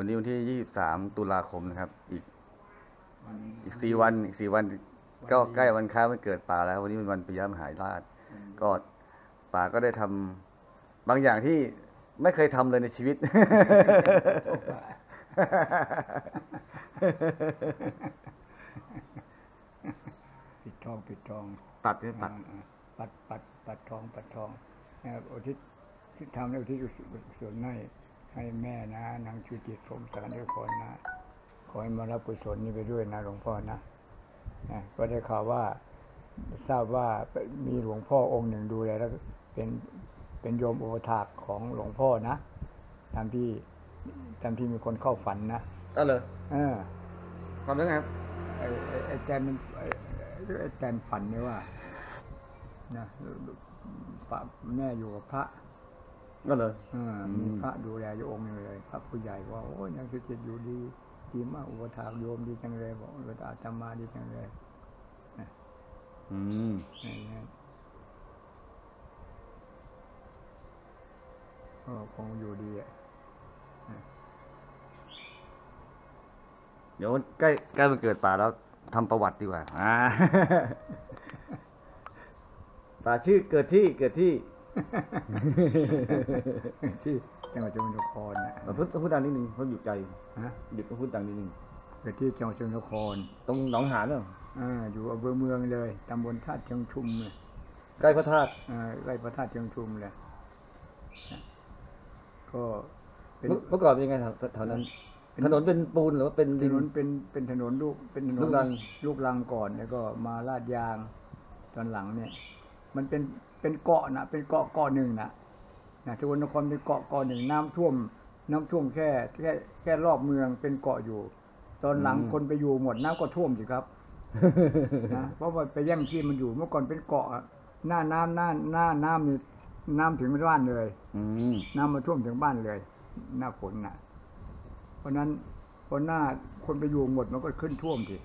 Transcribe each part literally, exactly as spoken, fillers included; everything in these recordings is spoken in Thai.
วันนี้วันที่ยี่สิบสามตุลาคมนะครับอีกอีกสี่วันอีกสี่วันก็ใกล้วันคล้ายวันเกิดป่าแล้ววันนี้เป็นวันปิยมหาราชก็ป่าก็ได้ทำบางอย่างที่ไม่เคยทำเลยในชีวิตปิดทองปิดทองตัดเนี่ยตัดปัดปัดปัดทองปัดทองอุทิศที่ทำแล้วที่ส่วนให้ให้แม่นะนางชูจิตสมสารนิพนธ์นะขอให้มารับกุศลนี้ไปด้วยนะหลวงพ่อนะก็ได้ข่าวว่าทราบว่ามีหลวงพ่อองค์หนึ่งดูแลแล้วเป็นเป็นโยมโอทากของหลวงพ่อนะตามที่ตามที่มีคนเข้าฝันนะก็เลยเออทำเรื่องไงครับไอ้แจมไอ้แจมฝันเนี่ยว่านะแม่อยู่กับพระก็เลยมีพระดูแลอยู่องค์นึงเลยพระผู้ใหญ่ว่าโอ้ยนางชูจิตอยู่ดีดีมากอุปถากโยมดีจังเลยบอกว่าอาตมาดีจังเลยอืมก็คงอยู่ดีอ่ะเดี๋ยวใกล้ใกล้มันเกิดป่าแล้วทำประวัติดีกว่าอ่าป่าชื่อเกิดที่เกิดที่ที่จังหวัดชลบุรีครนะพูดพูดดังนิดนึงเขาอยู่ใจฮะเด็กก็พูดดังนิดนึงเกิดที่จังหวัดชลบุรีครตรงหนองหานเหรออ่าอยู่อำเภอเมืองเลยตำบลธาตุเชียงชุมเลยใกล้พระธาตุอ่าใกล้พระธาตุเชียงชุมเลยก็เมื่อก่อนเป็นยังไงแถวนั้นถนนเป็นปูนหรือว่าเป็นถนนเป็นเป็นถนนลูกเป็นถนนลูกรังลูกรังก่อนแล้วก็มาลาดยางตอนหลังเนี่ยมันเป็นเป็นเกาะนะเป็นเกาะเกาะหนึ่งนะนะชลบุรีนครเป็นเกาะเกาะหนึ่งน้ำท่วมน้ำท่วมแค่แค่แค่รอบเมืองเป็นเกาะอยู่ตอนหลังคนไปอยู่หมดน้ำก็ท่วมสิครับนะเพราะว่าไปแย่งที่มันอยู่เมื่อก่อนเป็นเกาะหน้าน้ำหน้าหน้าน้ำนี่น้ำถึงบ้านเลยอืน้ำมาท่วมถึงบ้านเลยหน้าฝนนะเพราะนั้นพอหน้าคนไปอยู่หมดมันก็ขึ้นท่วมสิ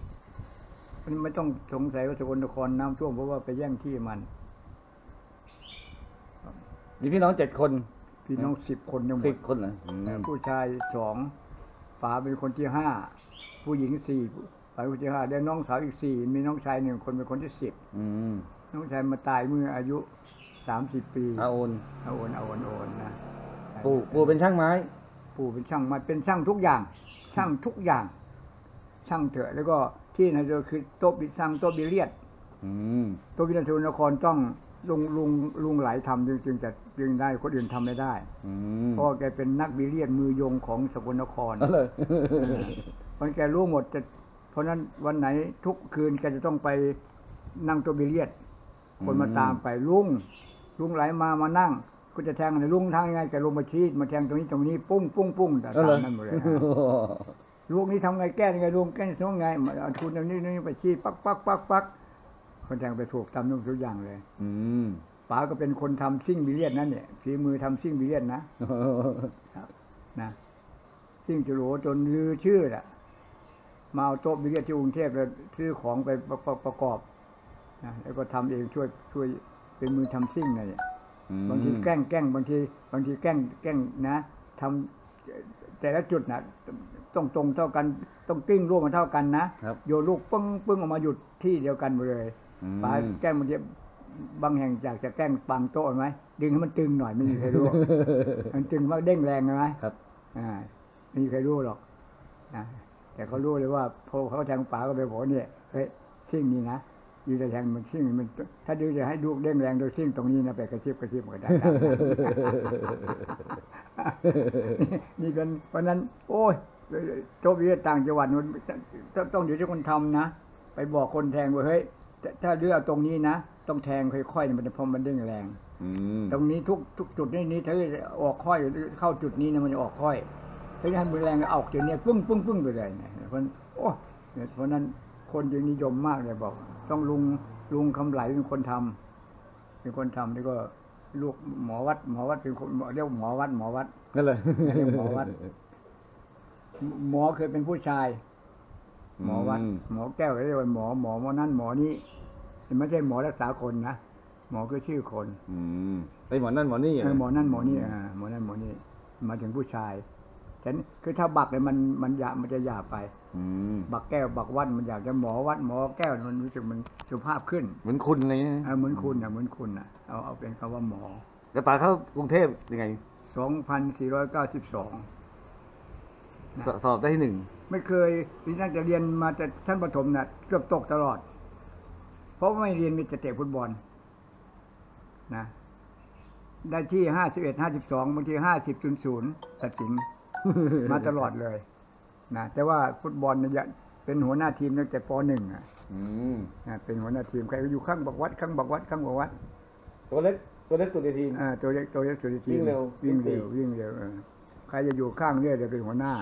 มันไม่ต้องสงสัยว่าชลบุรีนครน้ำท่วมเพราะว่าไปแย่งที่มันมีพี่น้องเจ็ดคนพี่น้องสิบคนทั้งหมดสิบคนเหรอผู้ชายสองป๋าเป็นคนที่ห้าผู้หญิงสี่ป๋าเป็นคนที่ห้าได้น้องสาวอีกสี่มีน้องชายหนึ่งคนเป็นคนที่สิบน้องชายมาตายเมื่ออายุสามสิบปีอาโอนอาโอนอาโอนอาโอนนะปู่ปู่เป็นช่างไม้ปู่เป็นช่างไม้เป็นช่างทุกอย่างช่างทุกอย่างช่างเถอะแล้วก็ที่นั่นก็คือโต๊ะบิช่างโต๊ะบิเลียดโต๊ะบิเลียดชลบุรีนครต้องลุงลุงลุงหลายทำจึงจึงจะจึงได้คนอื่นทำไม่ได้เพราะแกเป็นนักบิเลียดมือยงของสกลนครเลยมันแกรู้หมดจะเพราะนั้นวันไหนทุกคืนแกจะต้องไปนั่งตัวบิเลียดคนมาตามไปลุงลุงหลายมามานั่งก็จะแทงในลุงทางยังไงแกลงมาชี้มาแทงตรงนี้ตรงนี้ปุ้งปุ้งปุ้งแต่ตามนั่นหมดเลยลุงนี้ทำไงแก้ยังไงลุงแก้ยังไงมาเอาทุนเอานี่นี่ไปชี้ปักปักปักปักคนแทงไปถูกทำนุ่งทุกอย่างเลยอืป๋าก็เป็นคนทำซิ่งบิเลียดนั่นเนี่ยฝีมือทำซิ่งบิเลียดนะนะซิ่งจุโหลจนลือชื่อแหละมาเอาโต๊ะบิเลียดที่กรุงเทพแล้วซื้อของไปประกอบนะแล้วก็ทำเองช่วยช่วยเป็นมือทำซิ่งนั่นเนี่ยบางทีแกล้งแกล้งบางทีบางทีแกล้งแกล้งนะทำแต่ละจุดนะต้องตรงเท่ากันต้องกิ้งร่วมมาเท่ากันนะโยนลูกปึ้งปึ้งออกมาหยุดที่เดียวกันหมดเลยป๋าแกล้งบางทีบางแห่งอยากจะแกล้งปังโต๊ะไหมดึงให้มันตึงหน่อยไม่มีใครรู้มันตึงมากเด้งแรงไหมครับอ่าไม่มีใครรู้หรอกนะแต่เขารู้เลยว่าพอเขาแทงป๋าก็ไปบอกเนี่ยเฮ้ยซิ่งนี่นะยืนจะแทงมันซิ่งมันถ้าดื้อจะให้ดูเด้งแรงโดยซิ่งตรงนี้นะไปกระชิบกระชิบก็ได้นี่กันเพราะนั้นโอ้ยโจบเรื่องต่างจังหวัดมันต้องอยู่ที่คนทำนะไปบอกคนแทงว่าเฮ้ยถ้าเลือกตรงนี้นะต้องแทงค่อยๆมันจะพอมันเด้งแรงอืตรงนี้ทุกทุกจุดนี่นี้ถ้าออกค่อยเข้าจุดนี้นะมันจะออกค่อยถ้าจะให้มันแรงก็ออกจุดนี้ปึ้งปึ้งปึ้งไปเลยเนี่ยเพราะโอ้เพราะนั้นคนจึงนิยมมากเลยบอกต้องลุงลุงคำไหลเป็นคนทำเป็นคนทำแล้วก็ลูกหมอวัดหมอวัดเป็นคนเรียกหมอวัดหมอวัดนั่นเลยเรียกหมอวัดหมอเคยเป็นผู้ชายหมอวัดหมอแก้วเรียกว่าหมอหมอหมอนั่นหมอนี้ไม่ใช่หมอรักษาคนนะหมอคือชื่อคนอืมไอหมอนั่นหมอนี่ไอหมอนั่นหมอนี่อ่าหมอนั่นหมอนี่มาถึงผู้ชาย แต่คือถ้าบักเนี่ยมันมันหยาบมันจะหยาบไปบักแก้วบักวัดมันอยากจะหมอวัดหมอแก้วมันรู้สึกมันสุภาพขึ้นเหมือนคุณเลยนะเหมือนคุณนะเหมือนคุณนะเอาเอาเป็นคำว่าหมอแต่ป่าเข้ากรุงเทพยังไงสองพันสี่ร้อยเก้าสิบสองสอบได้ที่หนึ่งไม่เคยพี่นั่งจะเรียนมาแต่ท่านประถมน่ะเกือบตกตลอดเพราะไม่เรียนมีแต่เตะฟุตบอลนะได้ที่ห้าสิบเอ็ดห้าสิบสองบางทีห้าสิบจุดศูนย์ตัดสินมาตลอดเลยนะแต่ว่าฟุตบอลเนี่ยเป็นหัวหน้าทีมตั้งแต่ปหนึ่งอ่ะเป็นหัวหน้าทีมใครอยู่ข้างบักวัดข้างบักวัดข้างบักวัดตัวเล็กตัวเล็กตัวเล็กทีมอ่าตัวเล็กตัวเล็กตัวเล็กทีมวิ่งเร็ววิ่งเร็ววิ่งเร็วใครจะอยู่ข้างเนี่ยจะเป็นหัวหน้า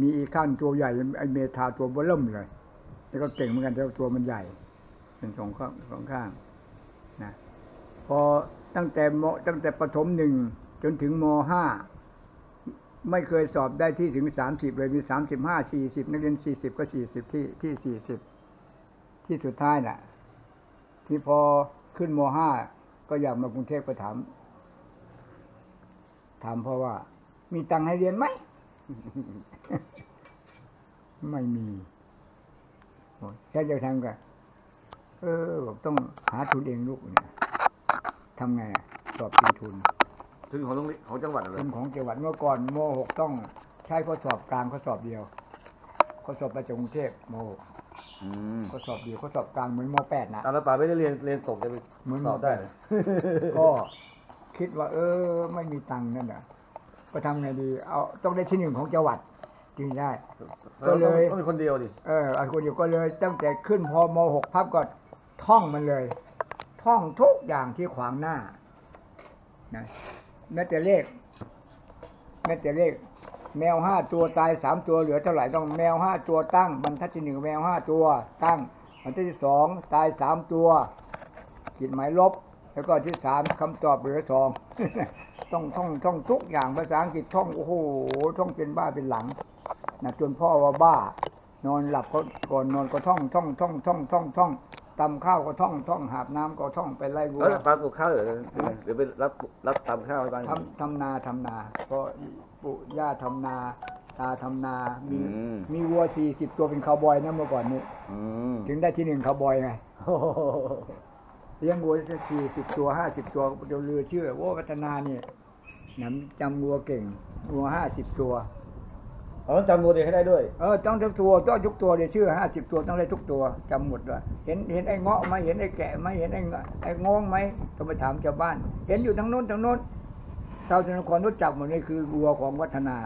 มีอีกข้างตัวใหญ่ไอเมธาตัวเบื้อเริ่มเลยแล้วก็เก่งเหมือนกันแต่ตัวมันใหญ่เป็นสองข้างสองข้างนะพอตั้งแต่มตั้งแต่ประถมหนึ่งจนถึงมห้าไม่เคยสอบได้ที่ถึงสามสิบเลยมีสามสิบห้าสี่สิบนักเรียนสี่สิบก็สี่สิบที่ที่สี่สิบที่สุดท้ายน่ะที่พอขึ้นมห้าก็อยากมากรุงเทพก็ถามถามเพราะว่ามีตังค์ให้เรียนไหมไม่มีแค่จะทำก็เออต้องหาทุนเองลูกเนี่ยทำไงสอบตีทุนทุนของต้องของจังหวัดอะไรทุนของจังหวัดเมื่อก่อนม.หกต้องใช้ข้อสอบกลางข้อสอบเดียวข้อสอบประจำกรุงเทพม.หกข้อสอบเดียวข้อสอบกลางเหมือนม.แปดนะแล้วป่าไม่ได้เรียนเรียนตกจะไปสอบได้ก็คิดว่าเออไม่มีตังค์นั่นแหละก็ทำไงดีเอาต้องได้ที่หนึ่งของจังหวัดจึงได้ก็เลยก็เป็นคนเดียวดิเออคนเดียวก็เลยตั้งแต่ขึ้นพอม.หกพับก็ท่องมันเลยท่องทุกอย่างที่ขวางหน้านะแม้แต่เลขแม้แต่เลขแมวห้าตัวตายสามตัวเหลือเท่าไหร่ต้องแมวห้าตัวตั้งบรรทัดที่หนึ่งแมวห้าตัวตั้งบรรทัดที่สองตายสามตัวขีดหมายลบแล้วก็ที่สามคำตอบเหลือสองต้องท่องท่องทุกอย่างภาษาอังกฤษท่องโอ้โหท่องเป็นบ้าเป็นหลังนะจนพ่อว่าบ้านอนหลับก็ก่อนนอนก็ท่องท่องท่องท่องท่องท่องตำข้าวก็ท่องท่องหาบน้ำก็ท่องไปไล่วัวแล้วปลูกข้าวหรือหรือไปรับรับตำข้าวไปบ้างทำทำนาทำนาก็ปู่ย่าทำนาตาทำนามีมีวัวสี่สิบตัวเป็นคาวบอยนะเมื่อก่อนนี้ถึงได้ที่หนึ่งคาวบอยไงเลี้ยงวัวสี่สิบตัวห้าสิบตัวเดี๋ยวเรือเชื่อว่าพัฒนาเนี่ยน้ำจำวัวเก่งวัวห้าสิบตัวอ๋อจำวัวเด็กให้ได้ด้วยเออต้องทุกตัวต้องทุกตัวเดี๋ยวเชื่อห้าสิบตัวต้องได้ทุกตัวจำหมดด้วยเห็นเห็นไอ้เงาะไหมเห็นไอ้แกะไหมเห็นไอ้ไอ้งงไหมต้องไปถามชาวบ้านเห็นอยู่ทั้งโน้นทั้งโน้นชาวจันทร์นครรู้จักหมดนี่คือวัวของวัฒนา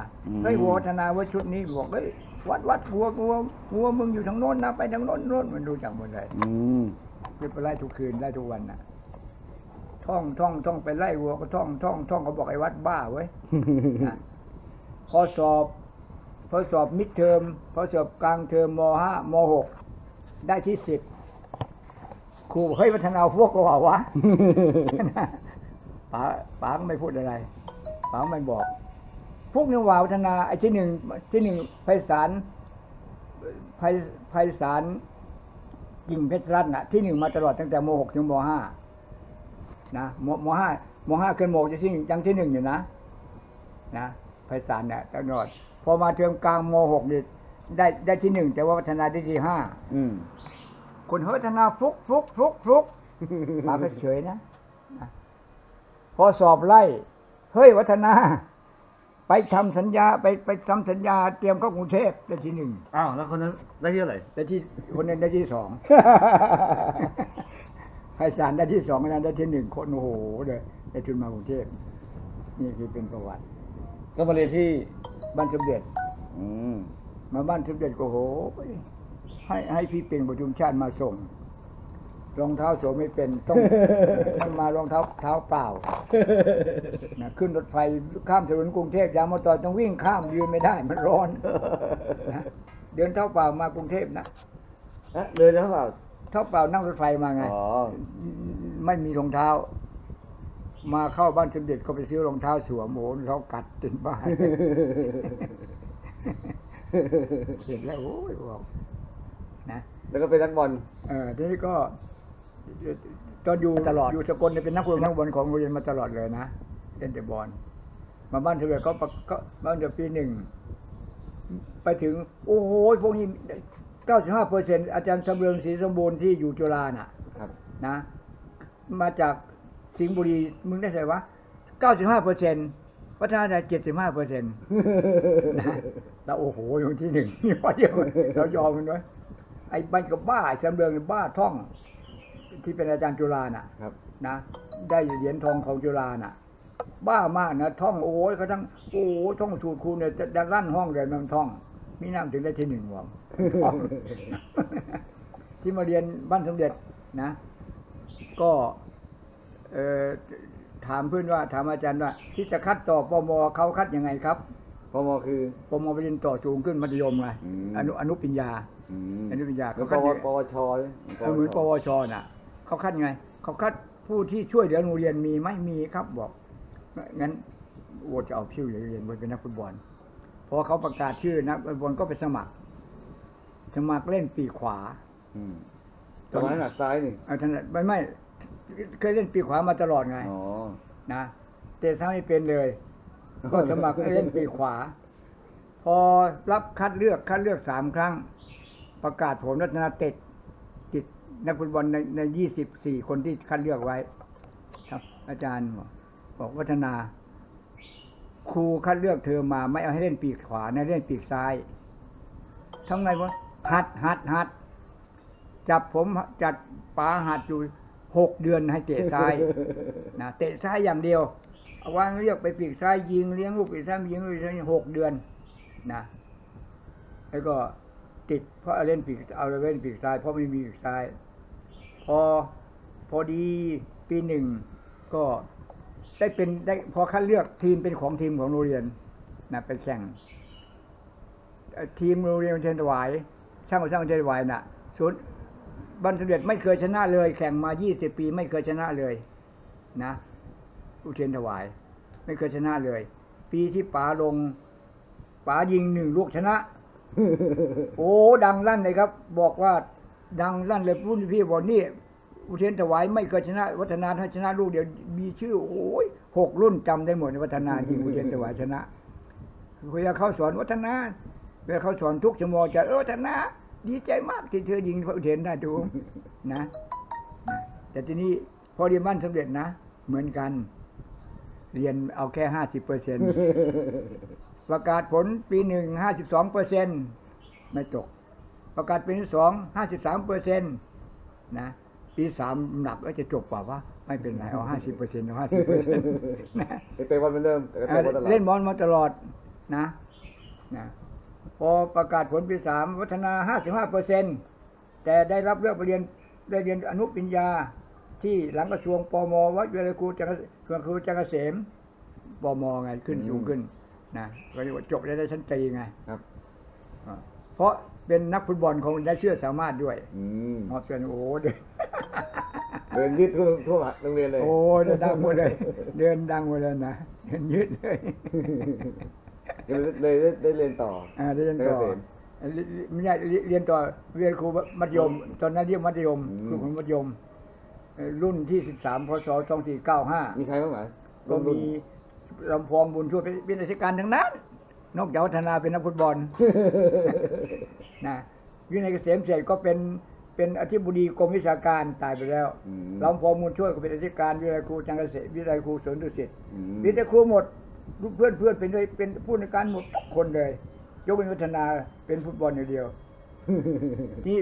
ไอ้วัววัฒนาว่าชุดนี้บอกเฮ้ยวัดวัดวัววัววัวมึงอยู่ทั้งโน้นนะไปทั้งโน้นโน้นมันรู้จักหมดเลยไปไล่ทุกคืนไล่ทุกวันน่ะท่องท่องท่องไปไล่วัวก็ท่องท่องท่องเขาบอกไอ้วัดบ้าเว้ยพอสอบพอสอบมิดเทอมพอสอบกลางเทอมม.ห้าม.หกได้ที่สิบครูเฮ้ยพัฒนาพวกก็ว่าวะป๋าป๋าไม่พูดอะไรป๋าไม่บอกพวกนี้ว่าพัฒนาไอ้ที่หนึ่งที่หนึ่งไพศาลไพไพศาลยิงเพชรรัตน์น่ะที่หนึ่งมาตลอดตั้งแต่ม.หกถึงม.ห้านะม.ห้าม.ห้าขึ้นม.หกจะที่ยังที่หนึ่งอยู่นะนะไพศาลเนี่ยตลอดพอมาเทอมกลางม.หกนี่ได้ได้ที่หนึ่งแต่ว่าพัฒนาได้ที่ห้าคนพัฒนาฟลุกฟลุกฟลุกฟลุกมาเฉยนะพอสอบไล่เฮ้ยวัฒนาไปทำสัญญาไปไปทำสัญญาเตรียมเข้ากรุงเทพได้ที่หนึ่งอ้าวแล้วคนนั้นได้ที่อะไรได้ที่คนนั้นได้ที่สองไพศาลได้ที่สองคนนั้นได้ที่หนึ่งคนโอ้โหเลยได้ทุนมากรุงเทพนี่คือเป็นประวัติก็มาเรียนที่บ้านสมเด็จมาบ้านสมเด็จก็โหให้ให้พี่เป่งประชุมชาติมาส่งรองเท้าโสไม่เป็นต้องต้องมารองเท้าเท้าเปล่านะขึ้นรถไฟข้ามถนนกรุงเทพยามมาต่อต้องวิ่งข้ามยืนไม่ได้มันร้อนนะเดินเท้าเปล่ามากรุงเทพนะเดินเท้าเปล่าเท้าเปล่านั่งรถไฟมาไงไม่มีรองเท้ามาเข้าบ้านสมเด็จก็ไปซื้อรองเท้าสวมโหนเขากัดจนบ้าเห็นแล้วโอ้ยบอกนะแล้วก็เป็นนักบอลเออทีนี้ก็ตอนอยู่ตลอดอยู่สกลเป็นนักบอลนักบอลของโรงเรียนมาตลอดเลยนะเล่นแต่บอล มาบ้านเธอเขาบ้านเธอปีหนึ่งไปถึงโอ้โหพวกนี้ เก้าสิบห้าเปอร์เซ็นต์ อาจารย์สำเริงศรีสมบูรณ์ที่อยู่จุฬาน่ะนะมาจากสิงห์บุรีมึงได้ไงวะ เก้าสิบห้าเปอร์เซ็นต์ วัฒนธรรม เจ็ดสิบห้าเปอร์เซ็นต์ นะแล้วโอ้โหอยู่ที่หนึ่งว่าเดียวเรายอมมันไว้ไอ้มันกับบ้าสำเริงบ้าท่องที่เป็นอาจารย์จุฬาน่ะนะได้เหรียญทองของจุฬาน่ะบ้ามากนะท่องโอ้ยเขาทั้งโอ้ท่องสูตรคูณเนี่ยดันลั่นห้องเลยมันท่องมีน้ำถึงได้ที่หนึ่งวะที่มาเรียนบ้านสมเด็จนะก็ถามเพื่อนว่าถามอาจารย์ว่าที่จะคัดต่อปม.เขาคัดยังไงครับปม.คือปม.ไปเรียนต่อสูงขึ้นมัธยมไงอนุอนุปริญญาอนุปริญญาเขาคัดเหมือนปวชเหมือนปวชน่ะเขาคัดไงเขาคัดผู้ที่ช่วยเหลือโรงเรียนมีไหมมีครับบอกงั้นโวจะเอาชื่อเรียนเป็นนักฟุตบอลพอเขาประกาศชื่อนักฟุตบอลก็ไปสมัครสมัครเล่นปีกขวาตอนนั้นหนักซ้ายนี่ถนัดไม่ไม่เคยเล่นปีกขวามาตลอดไงนะเตะซ้ายไม่เป็นเลยก็สมัครเล่นปีกขวาพอรับคัดเลือกคัดเลือกสามครั้งประกาศผลรัตนเตชติดนักฟุตบอลในในยี่สิบสี่คนที่คัดเลือกไว้ครับอาจารย์บอกวัฒนาครูคัดเลือกเธอมาไม่เอาให้เล่นปีกขวานะเล่นปีกซ้ายทำไงวะหัดหัดหัดจับผมจัดป๋าหัดอยู่หกเดือนให้เตะซ้ายนะเตะซ้ายอย่างเดียวเอาวางเรียกไปปีกซ้ายยิงเลี้ยงลูกปีกซ้ายยิงลูกซ้ายหกเดือนนะแล้วก็ติดเพราะเล่นปีกเอาเล่นปีกซ้ายเพราะไม่มีปีกซ้ายพอพอดีปีหนึ่งก็ได้เป็นได้พอคัดเลือกทีมเป็นของทีมของโรงเรียนนะไปแข่งทีมโรงเรียนเชียงถวายช่างก่อสร้างเชียงถวายน่ะศูนย์บัณฑิตไม่เคยชนะเลยแข่งมายี่สิบปีไม่เคยชนะเลยนะอุเทนถวายไม่เคยชนะเลยปีที่ป๋าลงป๋ายิงหนึ่งลูกชนะโอ้ดังลั่นเลยครับบอกว่าดังลั่นเลยรุ่นพี่บอกนี่อุเทนถวายไม่เคยชนะวัฒนาถ้าชนะลูกเดี๋ยวมีชื่อโอ้ยหกรุ่นจำได้หมดในวัฒนายิงอุเทนถวายชนะเวลาเขาสอนวัฒนาเวลาเขาสอนทุกชั่วโมงจะเออวัฒนาดีใจมากที่เธอยิงพระอุเทนได้ดูนะแต่ทีนี้พอเรียนบ้านสมเด็จนะเหมือนกันเรียนเอาแค่ห้าสิบเปอร์เซ็นต์ประกาศผลปีหนึ่งห้าสิบสองเปอร์เซ็นต์ไม่ตกประกาศปีที่สองห้าสิบสามเปอร์เซ็นต์นะปีสามหนักก็จะจบกว่าว่าไม่เป็นไรเอาห้าสิบเปอร์เซ็นต์เอาห้าสิบเปอร์เซ็นต์เตะบอลเป็นเริ่มเล่นบอลมาตลอดนะนะพอประกาศผลปีสามวัฒนาห้าสิบห้าเปอร์เซ็นต์แต่ได้รับเลือกไปเรียนได้เรียนอนุปริญญาที่หลังกระทรวงปมวัดเวรครูจังกระทรวงครูจังกระเสมปมไงขึ้นสูงขึ้นนะก็จะจบได้ชั้นตรีไงครับเพราะเป็นนักฟุตบอลของได้เชื่อสามารถด้วยอืมฮอบเซนโอ้เดินเดินยืดทั่วทั่วโรงเรียนเลยโอ้เดินดังหมดเลยเดินดังหมดเลยนะเดินยืดเลยเลยได้เรียนต่อได้เรียนต่อไม่ใช่เรียนต่อเรียนครูมัธยมตอนนั้นเรียนมัธยมครูของมัธยมรุ่นที่สิบสามพศสองสี่เก้าห้ามีใครบ้างไหมก็มีลำพองบุญช่วยเป็นราชการทั้งนั้นนอกจากวัฒนาเป็นนักฟุตบอลนะวินัยเกษมเสดก็เป็นเป็นอธิบดีกรมวิชาการตายไปแล้วลำพองบุญช่วยก็เป็นราชการวิทยาครูจังเกษตรวิทยาครูสวนดุสิตวิทยาครูหมดเพื่อนเพื่อนเป็นเลยเป็นผู้ในการหมดคนเลยยกเป็นวัฒนาเป็นฟุตบอลอย่างเดียวที่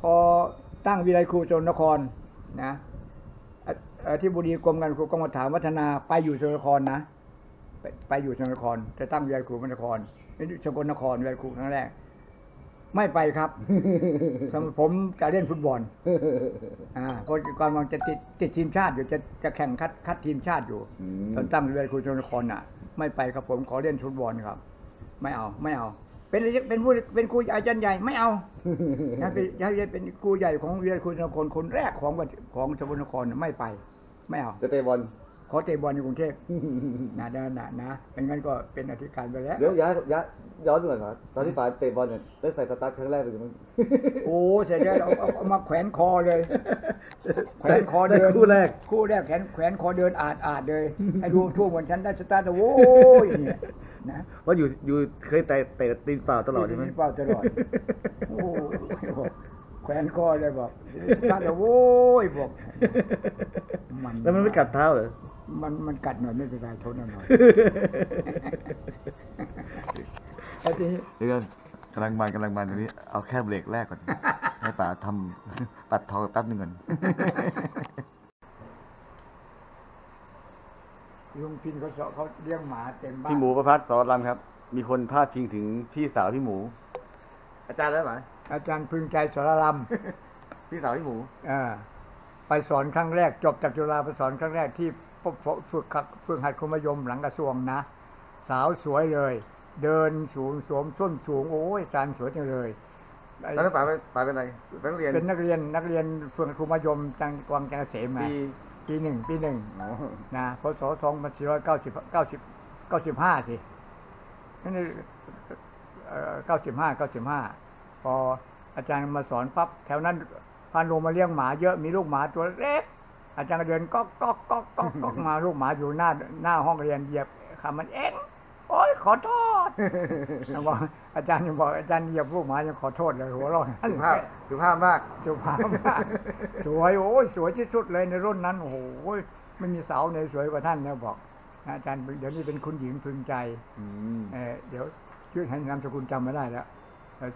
พอตั้งวิทยาครูสกลนครนะที่บุรีกรมการครูก็มาถามวัฒนาไปอยู่สกลนครนะไปไปอยู่สกลนครจะตั้งวิทยาครูนครสกลนครวิทยาครูครั้งแรกไม่ไปครับผมจะเล่นฟุตบอลอ่าเพราะก่อนมันจะติดติดทีมชาติอยู่จะจะแข่งคัดคัดทีมชาติอยู่ตอนตั้งเรียนครูชนครน่ะไม่ไปครับผมขอเล่นฟุตบอลครับไม่เอาไม่เอาเป็นเป็นผู้เป็นครูอาจารย์ใหญ่ไม่เอานะเป็นเป็นครูใหญ่ของเรียนครูชนครคนแรกของของชนครไม่ไปไม่เอาจะเตะบอล ขอเตะบอลอยู่กรุงเทพนะนะนะนะเป็นงั้นก็เป็นอธิการไปแล้วเดี๋ยวย้ายย้ายย้อนก่อนนะตอนที่ฝ่ายเตะบอลเนี่ยได้ใส่สตาร์ทครั้งแรกเลยมั้งโอ้ใส่ได้เอาเอามาแขวนคอเลยแขวนคอเดินคู่แรกคู่แรกแขวนแขวนคอเดินอาดอาดเลยให้ดูทั่วเหมือนฉันได้สตาร์ทโว้ยเนี่ยนะว่าอยู่อยู่เคยเตะเตะตีนเปล่าตลอดใช่ไหมตีนเปล่าตลอดโอ้แขวนคอเลยบอกสตาร์ทโว้ยบอกแล้วมันไม่กัดเท้าเหรอมันมันกัดหน่อยไม่เป็นไรทนหน่อยไอ้ที่เดี๋ยวกำลังมันกำลังมันตรงนี้เอาแค่เบรกแรกก่อนให้ป๋าทำปัดทองแป๊บนึงก่อนลุงพินเขาเสาะเขาเลี้ยงหมาเต็มบ้านพี่หมูประภัสสอนรำครับมีคนพาดพิงถึงพี่สาวพี่หมูอาจารย์ได้ไหมอาจารย์พึงใจสอนรำพี่สาวพี่หมูอ่าไปสอนครั้งแรกจบจากจุฬาไปสอนครั้งแรกที่ฝึกขัดฝึกหัดคมยมหลังกระทรวงนะสาวสวยเลยเดินสูงสวมส้นสูงโอ้ยอาจารย์สวยจังเลยแล้วป๋าป๋าเป็นอะไรเป็นนักเรียนเป็นนักเรียนนักเรียนฝึกหัดคมยมจังกวางจังเกษมนะปีหนึ่งปีหนึ่งนะพศสองพันสี่ร้อยเก้าสิบเก้าสิบเก้าสิบห้าสินั่นเก้าสิบห้าเก้าสิบห้าพออาจารย์มาสอนปั๊บแถวนั้นพานโรงมาเลี้ยงหมาเยอะมีลูกหมาตัวเล็กอาจารย์เดินก๊อกก๊อกก๊อกก๊อกก๊อกมาลูกหมาอยู่หน้าหน้าห้องเรียนเหยียบขามันเอ็นโอ๊ยขอโทษบอกอาจารย์ยังบอกอาจารย์เหยียบลูกหมายังขอโทษเลยหัวเราะสุภาพสุภาพมากสุภาพมากสวยโอ้ยสวยที่สุดเลยในรุ่นนั้นโอ้โหไม่มีสาวในสวยกว่าท่านแล้วบอกอาจารย์เดี๋ยวนี้เป็นคุณหญิงพึงใจเออเดี๋ยวชื่อให้นามสกุลจำไม่ได้แล้ว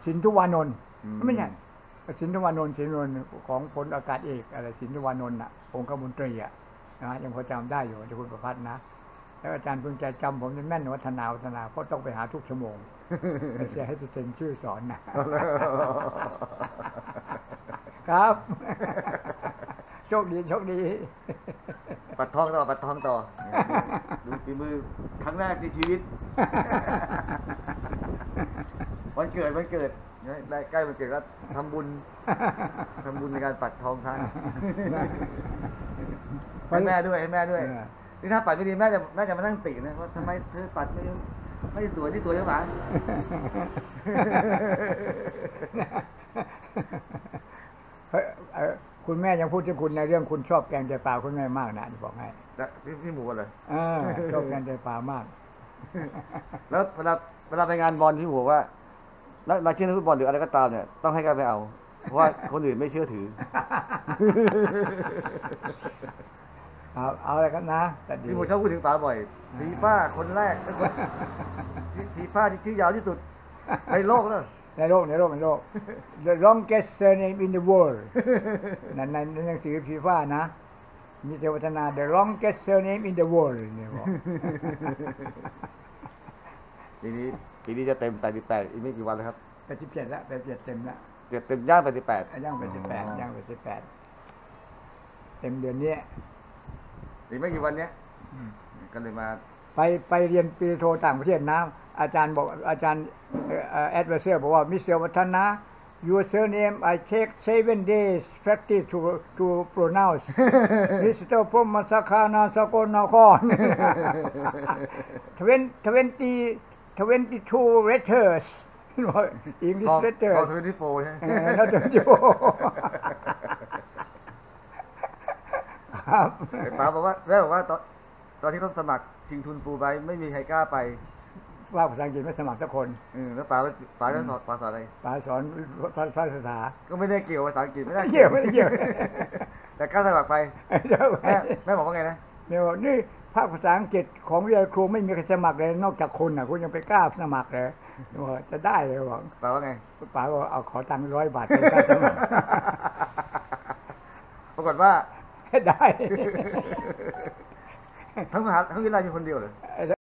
สินธุวานนท์ไม่ใช่สินธุวานนท์สินธุวานนท์ของพลอากาศเอกอะไรสินธุวานนท์น่ะองค์คมนตรีอ่ะนะยังพอจำได้อยู่อาจารย์คุณประภัสนะแล้วอาจารย์พึงใจจำผมจนแม่นวัฒนาวัฒนาเพราะต้องไปหาทุกชั่วโมงไม่ใช่ให้ไปเซ็นชื่อสอนนะครับโชคดีโชคดีปัดทองต่อปัดทองต่อดูฝีมือครั้งแรกในชีวิตวันเกิดวันเกิดได้ใกล้วันเกิดก็ทำบุญทำบุญในการปัดทองท่านให้แม่ด้วยให้แม่ด้วยนี่ถ้าปัดไม่ดีแม่จะแม่จะมานั่งตินะว่าทำไมเธอปัดไม่ไม่สวยที่สวยเยอะหมาคุณแม่ยังพูดถึงคุณในเรื่องคุณชอบแกงใจปลาคุณแม่มากนะที่บอกให้พี่หมูเลยชอบแกงใจปลามากแล้วเวลาเวลาไปงานบอลพี่หมูว่านักเชียร์ฟุตบอลหรืออะไรก็ตามเนี่ยต้องให้กันไปเอาเพราะว่าคนอื่นไม่เชื่อถือเอาเอาอะไรกันนะพี่หมูชอบพูดถึงป๋าบ่อยผีป้าคนแรกผีป้าที่ชื่อยาวที่สุดในโลกเลยในโลกในโลกในโลก the longest surname in the world นั่นในหนังสือผีป้านะมีเทวธนา the longest surname in the world เนี่ยบอกทีนี้ปีนี้จะเต็มแปดสิบแปดอีกไม่กี่วันแล้วครับแปดสิบเจ็ดแล้วแปดสิบเจ็ดเต็มแล้วเจ็ดเต็มย่างแปดสิบแปดย่างแปดสิบแปดย่างแปดสิบแปดเต็มเดือนนี้อีกไม่กี่วันเนี้ยก็เลยมาไปไปเรียนปีโทต่างประเทศนะอาจารย์บอกอาจารย์แอดไวเซอร์บอกว่ามิสเตอร์วัฒนะ your surname I take seven days practice to to pronounce มิสเตอร์พรหมสักขานามสกุลนคร20 twenty-two letters English letters เขา twenty-four ใช่ไหมเขา twenty-four ครับป๋าบอกว่าแม่บอกว่าตอนตอนที่เขาสมัครชิงทุนฟูลไบรท์ไม่มีใครกล้าไปว่าภาษาอังกฤษไม่สมัครสักคนแล้วป๋าป๋าสอนป๋าสอนอะไรป๋าสอนภาษาก็ไม่ได้เกี่ยวภาษาอังกฤษไม่ได้เกี่ยวไม่ได้เกี่ยวแต่กล้าสมัครไปแม่บอกว่าไงนะแม่บอกนี่ภาคภาษาอังกฤษของวิทยาครูไม่มีใครสมัครเลยนอกจากคุณอ่ะคุณยังไปกล้าสมัครเลยจะได้เลยบอกป๋าว่าไงป๋าก็เอาขอตังค์ร้อยบาทไปกล้าสมัครปรากฏว่าได้ทั้งมหาทั้งวิทยาลัยอยู่คนเดียวเลย